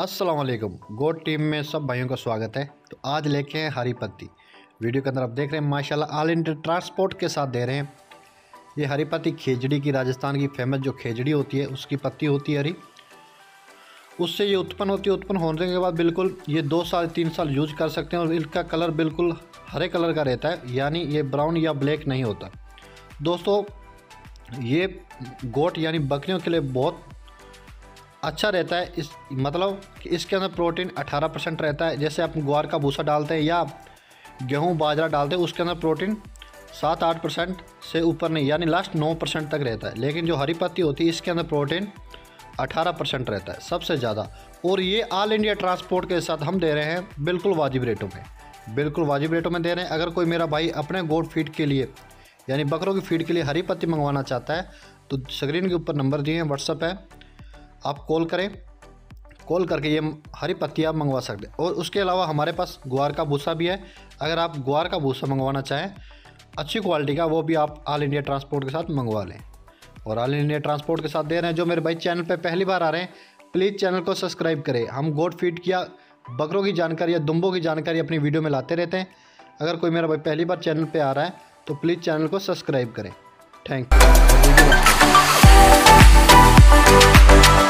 अस्सलाम वालेकुम। गोट टीम में सब भाइयों का स्वागत है। तो आज लेके हैं हरी पत्ती। वीडियो के अंदर आप देख रहे हैं माशाल्लाह ऑल इंडिया ट्रांसपोर्ट के साथ दे रहे हैं। ये हरी पत्ती खेजड़ी की, राजस्थान की फेमस जो खेजड़ी होती है उसकी पत्ती होती है हरी, उससे ये उत्पन्न होती है। उत्पन्न होने के बाद बिल्कुल ये 2 साल 3 साल यूज कर सकते हैं और इसका कलर बिल्कुल हरे कलर का रहता है, यानी ये ब्राउन या ब्लैक नहीं होता। दोस्तों ये गोट यानी बकरियों के लिए बहुत अच्छा रहता है, इस मतलब कि इसके अंदर प्रोटीन 18% रहता है। जैसे आप ग्वार का भूसा डालते हैं या गेहूं बाजरा डालते हैं उसके अंदर प्रोटीन 7-8% से ऊपर नहीं, यानी लास्ट 9% तक रहता है। लेकिन जो हरी पत्ती होती है इसके अंदर प्रोटीन 18% रहता है सबसे ज़्यादा। और ये ऑल इंडिया ट्रांसपोर्ट के साथ हम दे रहे हैं बिल्कुल वाजिब रेटों में, बिल्कुल वाजिब रेटों में दे रहे हैं। अगर कोई मेरा भाई अपने गोट फीड के लिए यानी बकरों की फीड के लिए हरी पत्ती मंगवाना चाहता है तो स्क्रीन के ऊपर नंबर दिए हैं, व्हाट्सअप है, आप कॉल करें। कॉल करके ये हरी पत्ती आप मंगवा सकते हैं। और उसके अलावा हमारे पास ग्वार का भूसा भी है। अगर आप ग्वार का भूसा मंगवाना चाहें अच्छी क्वालिटी का, वो भी आप ऑल इंडिया ट्रांसपोर्ट के साथ मंगवा लें। और ऑल इंडिया ट्रांसपोर्ट के साथ दे रहे हैं। जो मेरे भाई चैनल पर पहली बार आ रहे हैं प्लीज़ चैनल को सब्सक्राइब करें। हम गोट फीड किया बकरों की जानकारी या दुम्बों की जानकारी अपनी वीडियो में लाते रहते हैं। अगर कोई मेरा भाई पहली बार चैनल पर आ रहा है तो प्लीज़ चैनल को सब्सक्राइब करें। Thank you.